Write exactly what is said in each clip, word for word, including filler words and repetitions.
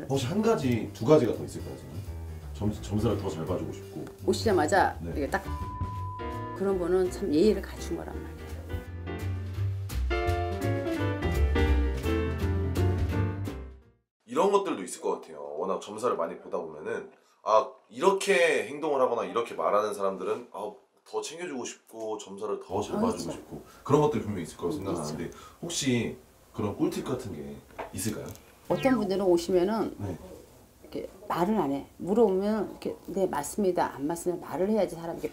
그래. 혹시 한 가지, 두 가지가 더 있을까요? 지금? 점사를 더 잘 봐주고 싶고. 오시자마자 네. 이게 딱 그런 거는 참 예의를 갖춘 거란 말이에요. 이런 것들도 있을 것 같아요. 워낙 점사를 많이 보다 보면은 아 이렇게 행동을 하거나 이렇게 말하는 사람들은 아, 더 챙겨주고 싶고 점사를 더 잘 봐주고 싶고 그런 것들이 분명히 있을 거라고 생각하는데 그렇죠. 혹시 그런 꿀팁 같은 게 있을까요? 어떤 분들은 오시면은 네. 이렇게 말을 안 해. 물어보면 이렇게 네 맞습니다 안 맞으면 말을 해야지 사람 이렇게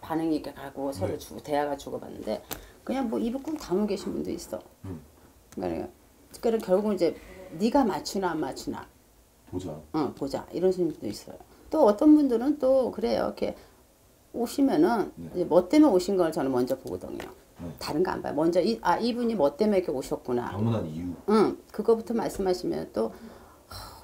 반응이 이렇게 가고 서로 네. 주고 대화가 주고받는데 그냥 뭐 입을 꾹 다물고 계신 분도 있어. 음. 그러니까 결국은 이제 네가 맞추나 안 맞추나 보자. 어, 보자. 이런 손님도 있어요. 또 어떤 분들은 또 그래요. 이렇게 오시면은 네. 이제 뭐 때문에 오신 걸 저는 먼저 보거든요. 네. 다른 거 안 봐요. 먼저 이, 아 이분이 뭐 때문에 이렇게 오셨구나. 방문한 이유. 응, 그거부터 말씀하시면 또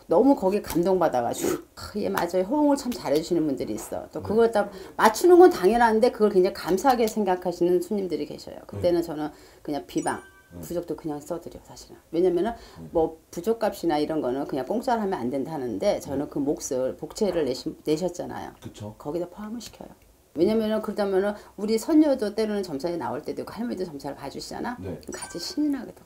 너무 거기에 감동받아가지고 예 맞아요. 호응을 참 잘해주시는 분들이 있어. 또 그걸 다 맞추는 건 당연한데 그걸 굉장히 감사하게 생각하시는 손님들이 계셔요. 그때는 네. 저는 그냥 비방. 부족도 그냥 써드려 사실은. 왜냐면은 뭐 부족값이나 이런 거는 그냥 공짜로 하면 안 된다 하는데 저는 그 몫을 복채를 내시, 내셨잖아요. 그쵸. 거기다 포함을 시켜요. 왜냐면은 그러다면은 우리 선녀도 때로는 점사에 나올 때도 있고 할머니도 점사를 봐주시잖아. 네. 같이 신이 나거든.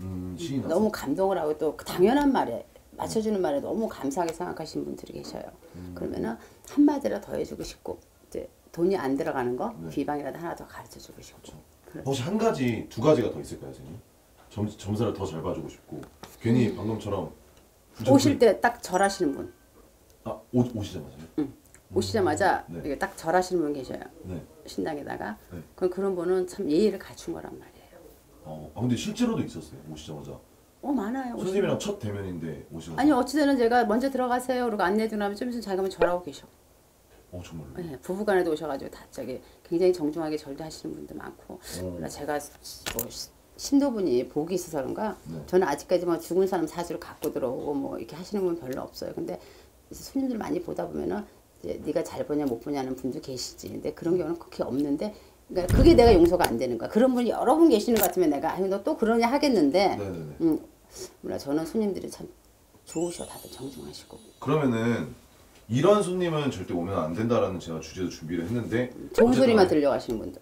음, 신이 나서. 너무 감동을 하고 또 당연한 말에 맞춰주는 말에 너무 감사하게 생각하시는 분들이 계셔요. 음. 그러면은 한마디라 더 해주고 싶고 이제 돈이 안 들어가는 거 네. 비방이라도 하나 더 가르쳐주고 싶고. 그쵸. 그래. 혹시 한 가지, 두 가지가 더 있을까요, 선생님? 점, 점사를 더 잘 봐주고 싶고 괜히 방금처럼 오실 때 딱 절하시는 분. 아, 오, 오시자마자요? 응. 오시자마자 음. 네. 딱 절하시는 분 계셔요. 네. 신당에다가. 네. 그럼 그런 분은 참 예의를 갖춘 거란 말이에요. 어, 아 근데 실제로도 있었어요, 오시자마자. 어, 많아요. 선생님이랑 오시면. 첫 대면인데 오시자마자. 아니, 어찌되든 제가 먼저 들어가세요. 그리고 안내해주고 나면 좀 있으면 자기가 절하고 계셔. 어, 정말요? 네, 부부간에도 오셔가지고 다 저기 굉장히 정중하게 절도 하시는 분도 많고 음. 제가 뭐 신도분이 복이 있어서 그런가 네. 저는 아직까지 뭐 죽은 사람 사주를 갖고 들어오고 뭐 이렇게 하시는 분 별로 없어요. 근데 이제 손님들 많이 보다 보면은 이제 네가 잘 보냐 못 보냐는 분도 계시지. 근데 그런 경우는 그렇게 없는데 그러니까 그게 내가 용서가 안 되는 거야. 그런 분이 여러 분 계시는 것 같으면 내가 아니 너 또 그러냐 하겠는데 네네네. 음, 몰라 저는 손님들이 참 좋으셔. 다들 정중하시고. 그러면은 이런 손님은 절대 오면 안 된다라는 제가 주제도 준비를 했는데 좋은 소리만 들려가시는 분들.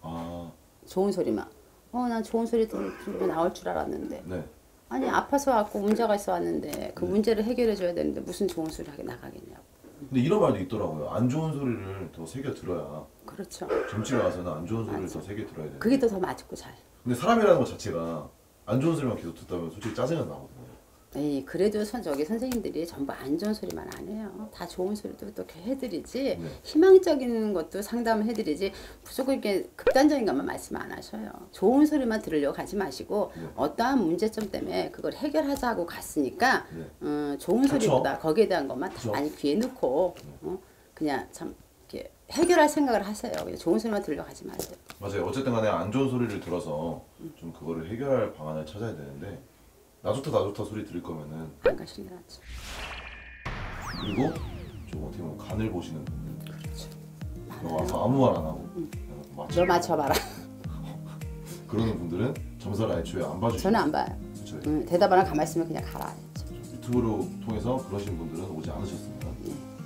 아 좋은 소리만. 어 난 좋은 소리 들으면 나올 줄 알았는데. 네. 아니 아파서 왔고 문제가 있어 왔는데 그 네. 문제를 해결해 줘야 되는데 무슨 좋은 소리 하게 나가겠냐고. 근데 이런 말도 있더라고요. 안 좋은 소리를 더 새겨 들어야. 그렇죠. 점집에 와서는 안 좋은 소리를 맞아. 더 새겨 들어야 돼. 그게 더 더 맞고 잘. 근데 사람이라는 것 자체가 안 좋은 소리만 계속 듣다 보면 솔직히 짜증이 나거든요. 에이, 그래도 선, 저기 선생님들이 전부 안 좋은 소리만 안 해요. 다 좋은 소리도 또 이렇게 해드리지 네. 희망적인 것도 상담을 해드리지 무조건 이렇게 극단적인 것만 말씀 안 하셔요. 좋은 소리만 들으려고 가지 마시고 네. 어떠한 문제점 때문에 그걸 해결하자고 갔으니까 네. 음, 좋은 그쵸? 소리보다 거기에 대한 것만 다 많이 귀에 넣고 네. 어? 그냥 참 이렇게 해결할 생각을 하세요. 그냥 좋은 소리만 들으려고 가지 마세요. 맞아요. 어쨌든 간에 안 좋은 소리를 들어서 좀 그거를 해결할 방안을 찾아야 되는데 나 좋다 나 좋다 소리 들을 거면은 안 가시는 게 낫지. 그리고 좀 어떻게 보면 간을 보시는 분들. 그렇죠. 너 와서 아무 말 안 하고 응. 맞춰. 너 맞춰봐라. 그러는 분들은 점사를 애초에 안 봐주시죠? 저는 안 봐요. 그렇죠. 응, 대답 안 하고 가만히 있으면 그냥 가라. 유튜브로 통해서 그러신 분들은 오지 않으셨습니다. 응.